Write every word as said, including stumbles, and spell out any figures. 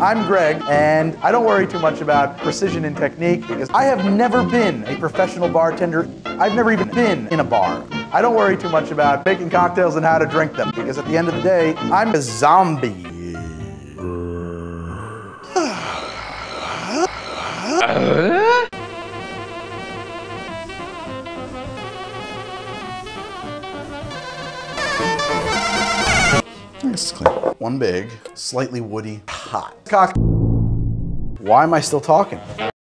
I'm Greg, and I don't worry too much about precision and technique because I have never been a professional bartender. I've never even been in a bar. I don't worry too much about making cocktails and how to drink them because at the end of the day, I'm a zombie. This is clean. One big, slightly woody, hot cock. Why am I still talking?